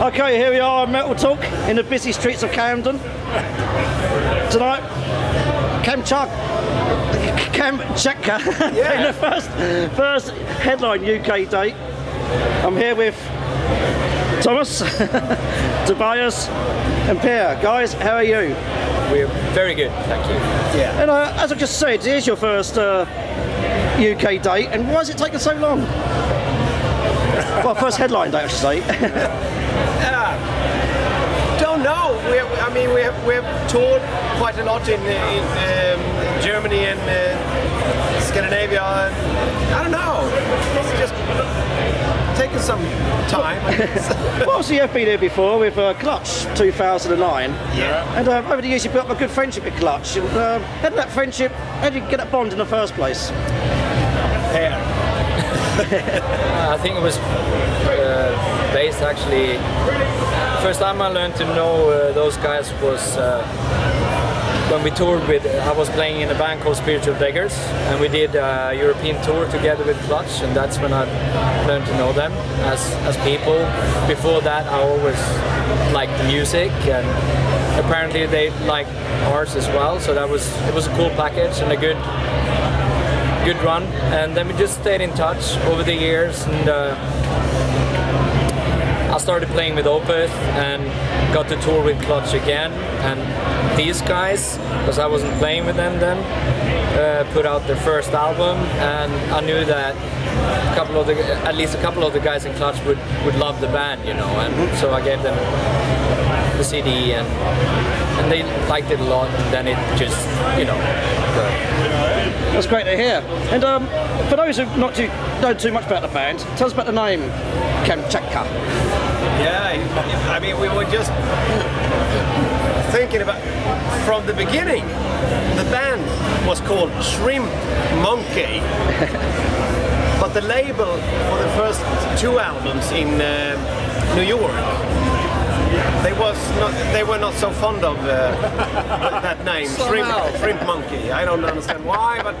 Okay, here we are on Metal Talk in the busy streets of Camden. Tonight, Kamchatka, yeah. In the first headline UK date. I'm here with Thomas, Tobias and Pierre. Guys, how are you? We're very good, thank you. Yeah. And as I just said, it is your first UK date, and why is it taking so long? Well, first headline date, I should say. Don't know. We've toured quite a lot in Germany and Scandinavia. I don't know. It's just taking some time. Well, obviously you've been here before with Clutch 2009. Yeah. And over the years you built up a good friendship with Clutch. And, how did you get that bond in the first place? Yeah. I think it was based actually. First time I learned to know those guys was when we toured with. I was playing in a band called Spiritual Beggars, and we did a European tour together with Clutch, and that's when I learned to know them as people. Before that, I always liked the music, and apparently they liked ours as well. So it was a cool package and a good run, and then we just stayed in touch over the years, and I started playing with Opeth and got to tour with Clutch again, and these guys, because I wasn't playing with them then, put out their first album, and I knew that at least a couple of the guys in Clutch would love the band, you know, and so I gave them the CD, and they liked it a lot, and then it just, you know. That's great to hear. And for those who don't know too much about the band, tell us about the name Kamchatka. Yeah, I mean, we were just thinking about, from the beginning, the band was called Shrimp Monkey, but the label for the first two albums in New York, they were not so fond of that name, Shrimp Monkey. I don't understand why, but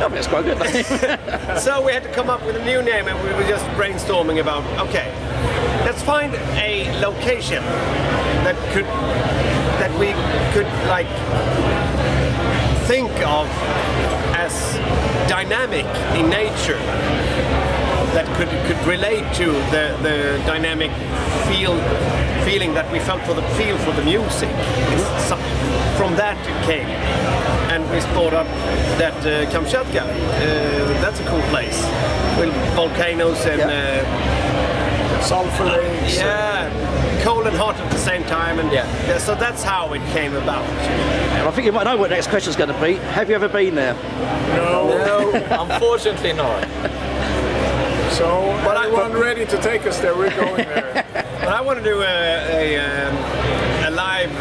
no, it's quite good. So we had to come up with a new name, and we were just brainstorming about, okay, let's find a location that we could like think of as dynamic in nature, that could relate to the dynamic feeling that we felt for the music. From that it came, and we thought up that Kamchatka, that's a cool place with volcanoes and sulfur lakes, cold and hot at the same time, and so that's how it came about. And I think you might know what the next question is going to be. Have you ever been there? No, unfortunately not. So everyone ready to take us there, we're going there. But I want to do a live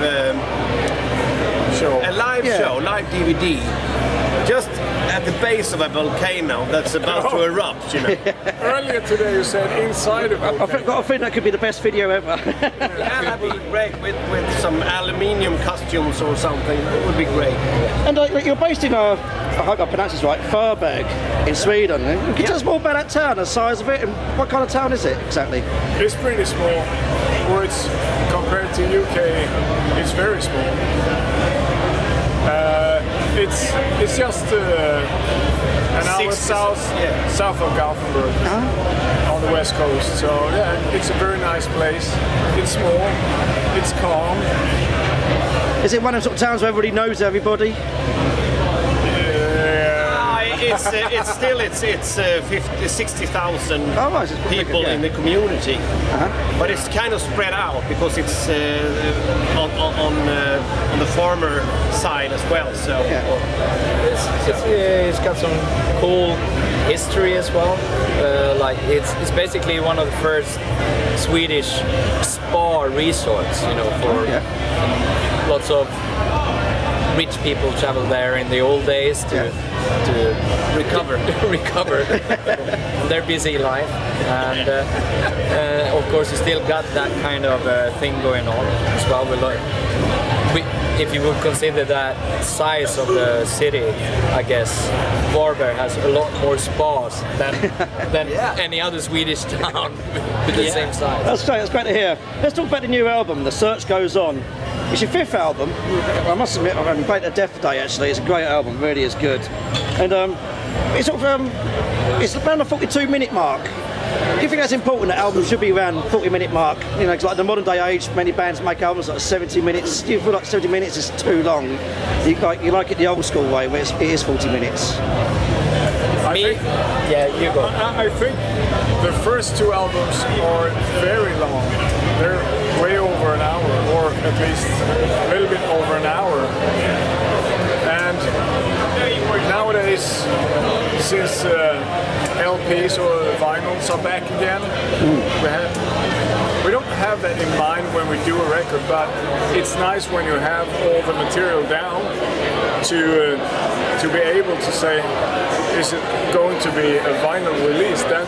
show. A live show, live DVD, just at the base of a volcano that's about to erupt, you know. Earlier today you said inside of a volcano. I think that could be the best video ever. Yeah, that would be great, with some aluminium costumes or something. It would be great. And you're based in I hope I pronounce this right, Furberg in Sweden. Can you tell us more about that town, the size of it, and what kind of town is it exactly? It's pretty small. Or it's, compared to UK, it's very small. It's just an hour south of Gothenburg, on the west coast. So yeah, it's a very nice place. It's small. It's calm. Is it one of those towns where everybody knows everybody? It's 60,000 people in the community, but it's kind of spread out because it's on the farmer side as well. So it's got some cool history as well. Like it's basically one of the first Swedish spa resorts, you know, for lots of rich people travel there in the old days to recover they're busy life, and of course you still got that kind of thing going on as well. If you would consider that size of the city, I guess Varberg has a lot more spas than any other Swedish town with the same size. That's great to hear. Let's talk about the new album, The Search Goes On. It's your fifth album. I must admit, I'm great at death today, actually. It's a great album, really is good. And it's sort of, it's around the 42-minute mark. Do you think that's important, that albums should be around the 40-minute mark? You know, cause like the modern day age, many bands make albums like 70 minutes. Do you feel like 70 minutes is too long? You like it the old school way, where it is 40 minutes? You go. I think the first two albums are very long. They're way over an hour, or at least a little bit over an hour. And nowadays, since LPs or vinyls are back again, we don't have that in mind when we do a record, but it's nice when you have all the material down to be able to say, is it going to be a vinyl release? Then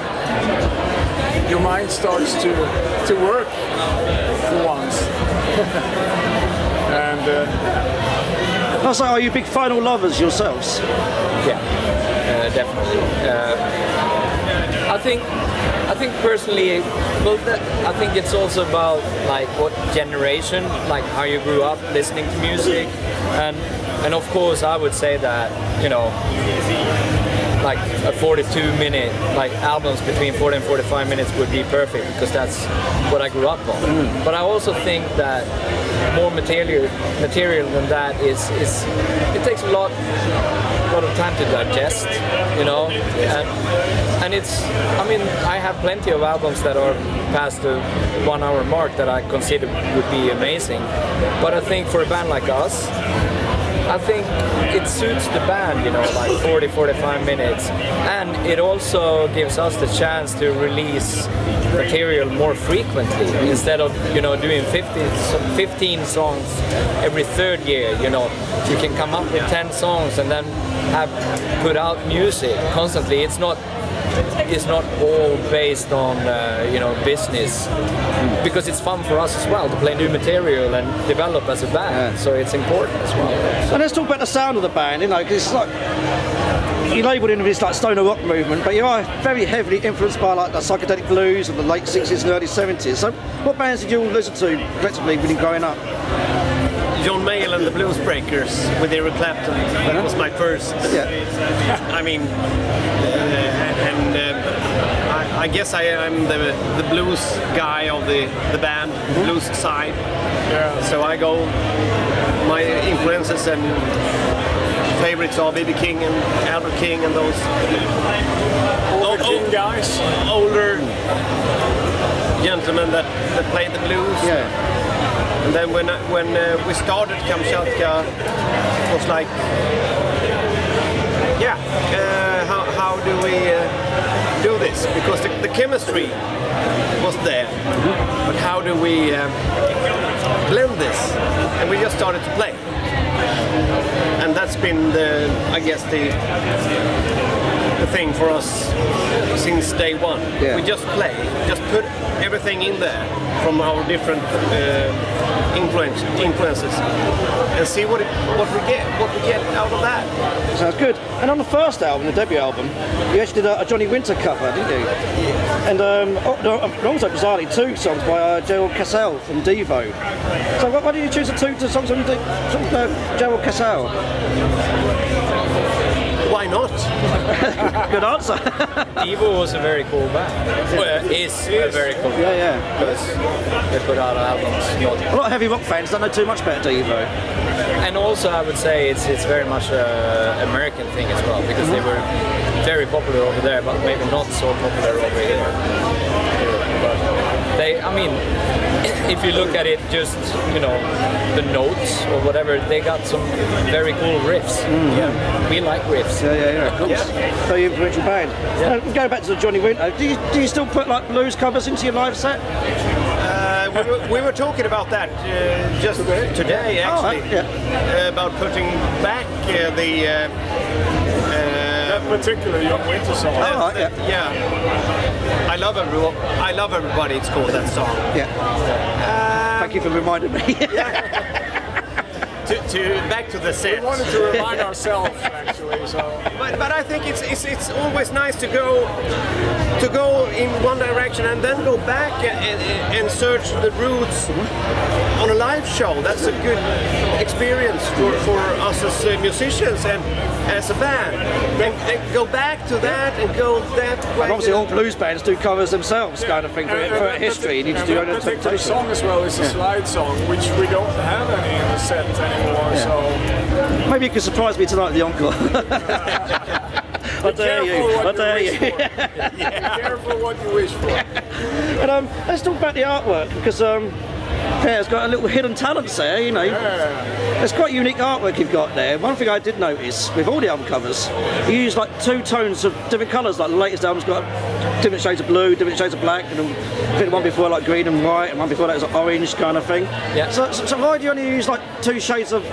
your mind starts to work for once. And also, are you big vinyl lovers yourselves? Yeah, definitely. I think personally, I think it's also about like what generation, like how you grew up listening to music, and of course I would say that, you know, like a 42-minute, like albums between 40 and 45 minutes would be perfect, because that's what I grew up on. But I also think that more material than that is it takes a lot of time to digest, you know. And it's, I mean, I have plenty of albums that are past the 1 hour mark that I consider would be amazing. But I think for a band like us, I think it suits the band, you know, like 40, 45 minutes. And it also gives us the chance to release material more frequently, instead of, you know, doing 15 songs every third year. You know, you can come up with 10 songs and then have put out music constantly. It's not all based on, you know, business, because it's fun for us as well to play new material and develop as a band, so it's important as well. So. And let's talk about the sound of the band, you know, because it's like, you labelled it as like stoner rock movement, but you are very heavily influenced by like the psychedelic blues of the late 60s and early 70s. So what bands did you all listen to collectively when you were growing up? John Mayall and the Blues Breakers with Eric Clapton. That was my first. I mean, I guess I'm the blues guy of the band, blues side. Yeah. So I go my influences and favorites are B.B. King and Albert King and those old guys, older gentlemen that played the blues. Yeah. And then when we started Kamchatka, it was like, how do we do this? Because the chemistry was there, but how do we blend this? And we just started to play. And that's been the thing for us since day one. Yeah. We just play, just put everything in there from our different influences, and see what we get out of that. Sounds good. And on the first album, the debut album, you actually did a Johnny Winter cover, didn't you? Yeah. And also bizarrely, two songs by Gerald Cassell from Devo. So why did you choose the two songs from Gerald Cassell? Why not? Good answer. Devo was a very cool band. Well, is a very cool band. Yeah. Because they put out albums. A lot of heavy rock fans don't know too much about Devo. And also, I would say it's very much an American thing as well, because they were very popular over there, but maybe not so popular over here. But they, I mean, if you look at it, just, you know, the notes or whatever, they got some very cool riffs. Yeah, we like riffs. Yeah. Very influential band. Yeah. Now, going back to the Johnny Winter, do you still put like blues covers into your live set? We were talking about that just today, actually, about putting back the that particular Young Winter song. Oh, right, yeah. I love everybody. It's called that song. Yeah. Thank you for reminding me. Back to the set. We wanted to remind ourselves, actually. So. But I think it's always nice to go in one direction and then go back and search the roots on a live show. That's a good experience for us as musicians and as a band. And go back to that and go that way. And obviously, all blues bands do covers themselves, kind of thing, for history. You need to do your own interpretation. The song as well is a slide song, which we don't have any in the set anymore. Yeah. So maybe you can surprise me tonight at the encore. Be careful what you wish for. And let's talk about the artwork, because Pear's got a little hidden talent there, you know. Yeah. It's quite unique artwork you've got there. One thing I did notice with all the album covers, you use like two tones of different colours. Like the latest album's got different shades of blue, different shades of black, and I think one before like green and white, and one before that was like orange kind of thing. Yeah. So why do you only use like two shades of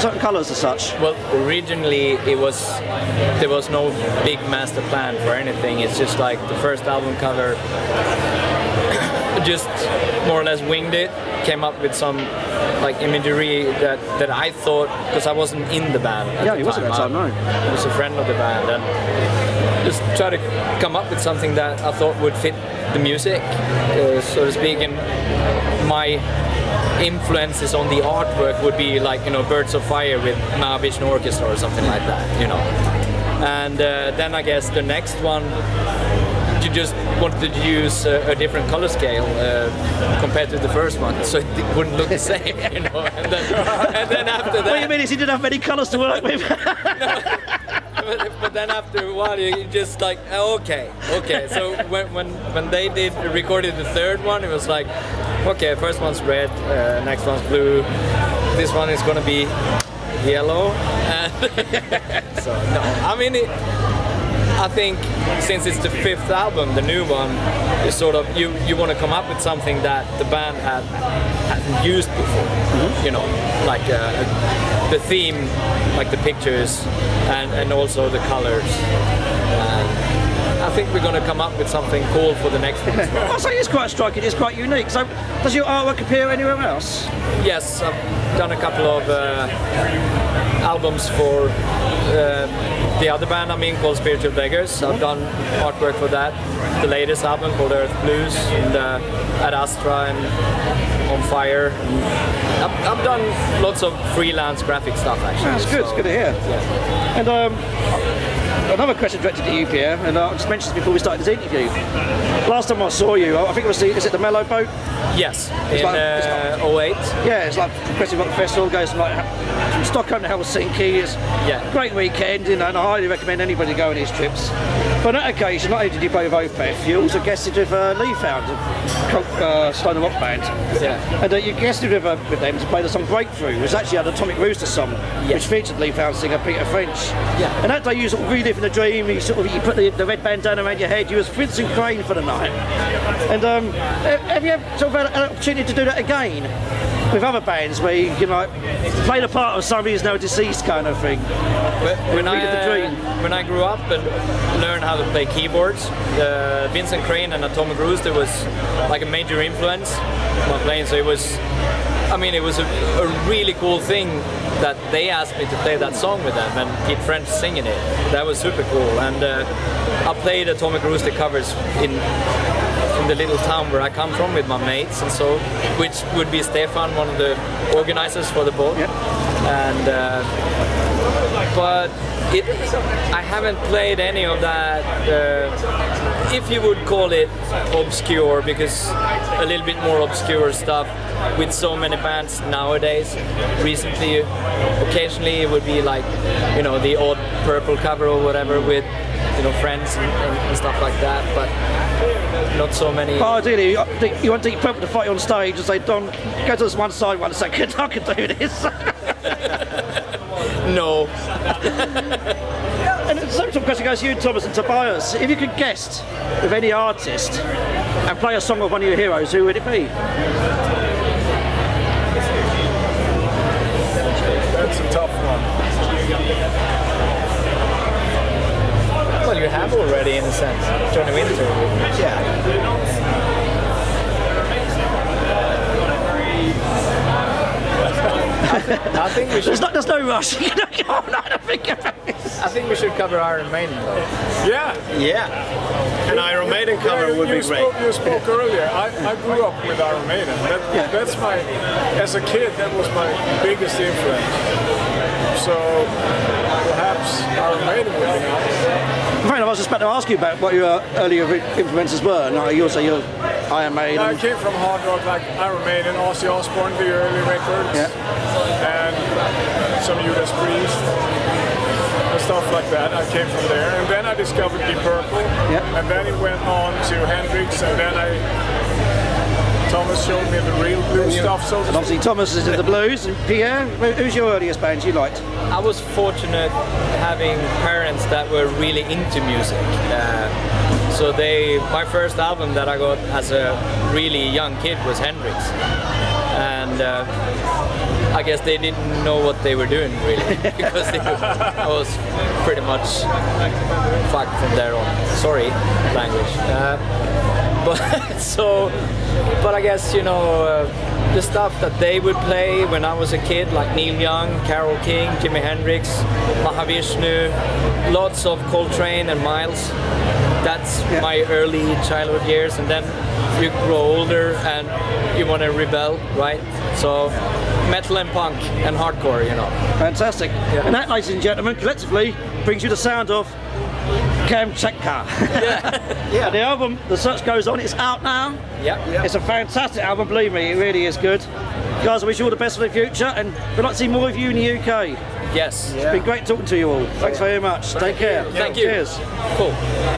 certain colours as such? Well, originally there was no big master plan for anything. It's just like the first album cover. Just more or less winged it, came up with some like imagery that I thought, because I wasn't in the band at the time. Wasn't at the time, no. I was a friend of the band, and just try to come up with something that I thought would fit the music, so to speak, and my influences on the artwork would be like, you know, Birds of Fire with Mahavishnu Orchestra or something like that, you know. And then I guess the next one, you just wanted to use a different color scale compared to the first one, so it wouldn't look the same, you know. And then after that, what you mean is he didn't have many colors to work with. But then after a while, you just like, okay. So when they recorded the third one, it was like, okay, first one's red, next one's blue, this one is gonna be yellow. And so no, I mean. I think since it's the fifth album, the new one, is sort of you want to come up with something that the band hadn't used before, you know, like the theme, like the pictures, and also the colors. I think we're going to come up with something cool for the next one. Well, so it's quite striking. It's quite unique. So does your artwork appear anywhere else? Yes, I've done a couple of albums for. The other band I'm in called Spiritual Beggars. I've done artwork for that. The latest album called Earth Blues, and Ad Astra and On Fire. And I've done lots of freelance graphic stuff actually. That's good, so, it's good to hear. Yeah. And another question directed to you, Pierre, and I just mentioned this before we started this interview. Last time I saw you, I think it was the Mellow Boat? Yes, it's in like, 08. Yeah, it's like progressive rock festival, goes from Stockholm to Helsinki. It's a great weekend, you know, and I highly recommend anybody go on these trips. But on that occasion, not only did you play with Opeth, you also guested with Le Feund, a stoner rock band. Yeah. And you guested with them to play the song Breakthrough, which actually had an Atomic Rooster song, which featured Le Feund singer Peter French. Yeah. And that day you sort of reliving the dream, you put the red bandana around your head, you was Vincent Crane for the night. And have you ever sort of had an opportunity to do that again? With other bands where you know, played a part of somebody who's now deceased kind of thing. When I grew up and learned how to play keyboards, Vincent Crane and Atomic Rooster was like a major influence on playing, so it was, I mean, it was a really cool thing that they asked me to play that song with them and Pete French singing it. That was super cool, and I played Atomic Rooster covers in the little town where I come from with my mates, and so, which would be Stefan, one of the organizers for the boat. Yep. And but I haven't played any of that, if you would call it obscure, because a little bit more obscure stuff with so many bands nowadays. Recently, occasionally it would be like, you know, the odd Purple cover or whatever with, you know, friends and stuff like that, but not so many. Oh, ideally, you want Deep Purple to fight on stage and say, Don, go to this one side 1 second, I can do this. No. And the same question goes to you, Thomas and Tobias. If you could guest with any artist and play a song of one of your heroes, who would it be? That's a tough one. you have already, in a sense, Johnny Winter. I think we should. There's no rush. I think we should cover Iron Maiden though. Yeah. Yeah. An Iron Maiden cover would be great. You spoke earlier. I grew up with Iron Maiden. That's my, as a kid, that was my biggest influence. So perhaps Iron Maiden would be nice. Right. I was just about to ask you about what your earlier influences were. Now you also your Iron Maiden. I came from hard rock like Iron Maiden, Ozzy Osbourne, the early records, and some Judas Priest. Stuff like that. I came from there, and then I discovered Deep Purple, and then it went on to Hendrix, and then Thomas showed me the real blues stuff. So and obviously Thomas is in the blues. And Pierre, who's your earliest bands you liked? I was fortunate having parents that were really into music, so my first album that I got as a really young kid was Hendrix, and I guess they didn't know what they were doing really, because I was pretty much fucked from there on. Sorry, language. But I guess, you know, the stuff that they would play when I was a kid, like Neil Young, Carole King, Jimi Hendrix, Mahavishnu, lots of Coltrane and Miles. That's my early childhood years, and then you grow older and you want to rebel, right? So metal and punk and hardcore, you know. Fantastic. Yeah. And that, ladies and gentlemen, collectively brings you the sound of Kamchatka. Yeah. Yeah. The album, The Search Goes On, it's out now. Yeah. It's a fantastic album, believe me, it really is good. Guys, I wish you all the best for the future, and we'd like to see more of you in the UK. Yes. Yeah. It's been great talking to you all. Thanks very much. Take care. Thank you. Cheers. Cool.